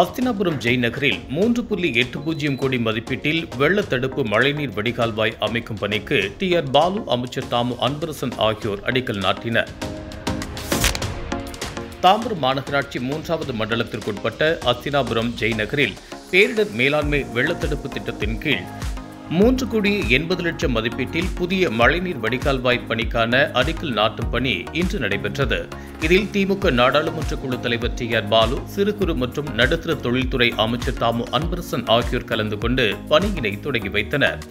அஸ்தினாபுரம் ஜெய் நகரில் 3.80 கோடி மதிப்பீட்டில் வெள்ள தடுப்பு மழைநீர் வடிகால்வாய் அமைக்கும் பணிக்கு TR பாலு, அமைச்சர் தாமு அன்பரசன் ஆகியோர் அடிக்கல் நாட்டினர். தாம்பரம் மாநகராட்சி 3வது மண்டலத்திற்குட்பட்ட அஸ்தினாபுரம் ஜெய் நகரில் பேரிடர் மேலாண்மை வெள்ள தடுப்பு திட்டத்தின் கீழ் 3,80,00,000 மதிப்பீட்டில் புதிய மழைநீர் வடிகால்வாய் பணிக்கான அடிக்கல் நாட்டும் பணி இன்று நடைபெற்றது. இதில் திமுக நாடாளுமன்ற குழு தலைவர் TR பாலு, சிறு குறு மற்றும் நடுத்தர தொழில்துறை அமைச்சர் தாமு அன்பரசன் ஆகியோர் கலந்து கொண்டு பணியினை தொடங்கி வைத்தனர்.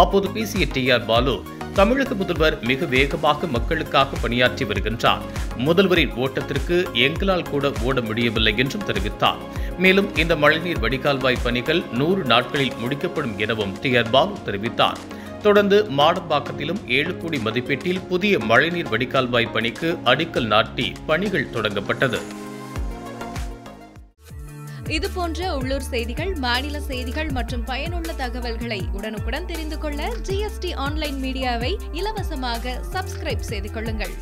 அப்போது பேசிய TR பாலு, தமிழக முதல்வர் மிக வேகமாக மக்களுக்காக பணியாற்றி வருகின்றார். முதல்வரின் ஓட்டத்திற்கு எங்களால் கூட ஓட முடியவில்லை என்றும் தெரிவித்தார். மேலும் இந்த மழைநீர் வடிகால்வாய் பணிகள் 100 நாட்களில் முடிக்கப்படும் எனவும் TR பாலு தெரிவித்தார். தொடர்ந்து மாடம்பாக்கத்திலும் 7 கோடி மதிப்பீட்டில் புதிய மழைநீர் வடிகால்வாய் பணிக்கு அடிக்கல் நாட்டி பணிகள் தொடங்கப்பட்டது. இதுபோன்ற உள்ளூர் செய்திகள், மாநில செய்திகள் மற்றும் பயனுள்ள தகவல்களை உடனுக்குடன் தெரிந்து கொள்ள GST ஆன்லைன் மீடியாவை இலவசமாக சப்ஸ்கிரைப் செய்து கொள்ளுங்கள்.